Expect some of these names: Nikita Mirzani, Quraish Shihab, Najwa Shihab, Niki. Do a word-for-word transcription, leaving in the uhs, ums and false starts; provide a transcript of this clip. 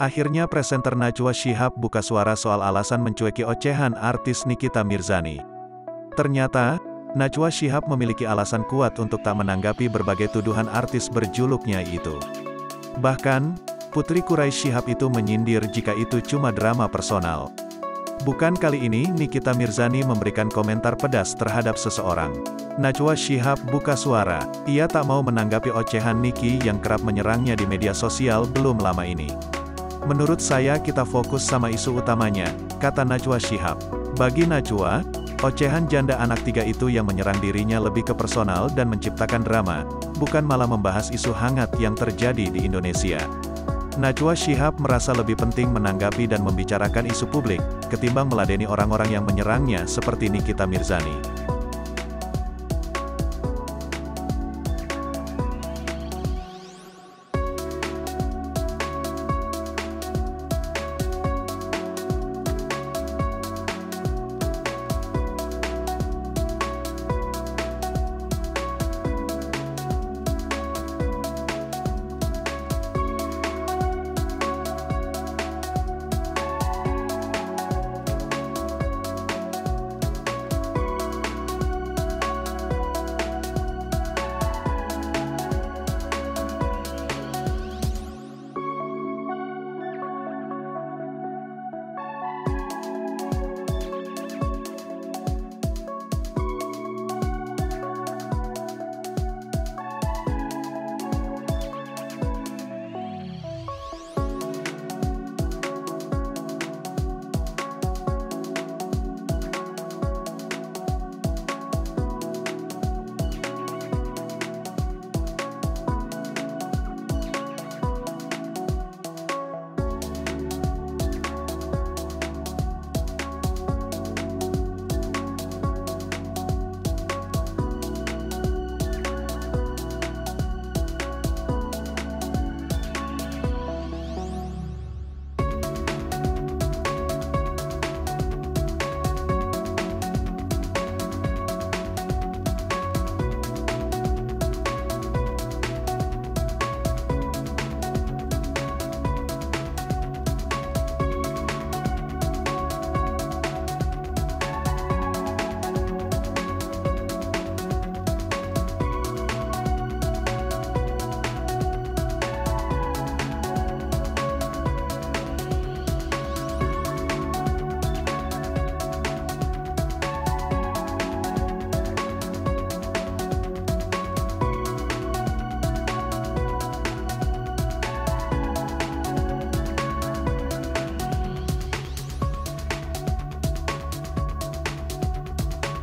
Akhirnya presenter Najwa Shihab buka suara soal alasan mencueki ocehan artis Nikita Mirzani. Ternyata, Najwa Shihab memiliki alasan kuat untuk tak menanggapi berbagai tuduhan artis berjuluknya itu. Bahkan, putri Quraish Shihab itu menyindir jika itu cuma drama personal. Bukan kali ini Nikita Mirzani memberikan komentar pedas terhadap seseorang. Najwa Shihab buka suara, ia tak mau menanggapi ocehan Niki yang kerap menyerangnya di media sosial belum lama ini. Menurut saya kita fokus sama isu utamanya, kata Najwa Shihab. Bagi Najwa, ocehan janda anak tiga itu yang menyerang dirinya lebih ke personal dan menciptakan drama, bukan malah membahas isu hangat yang terjadi di Indonesia. Najwa Shihab merasa lebih penting menanggapi dan membicarakan isu publik, ketimbang meladeni orang-orang yang menyerangnya seperti Nikita Mirzani.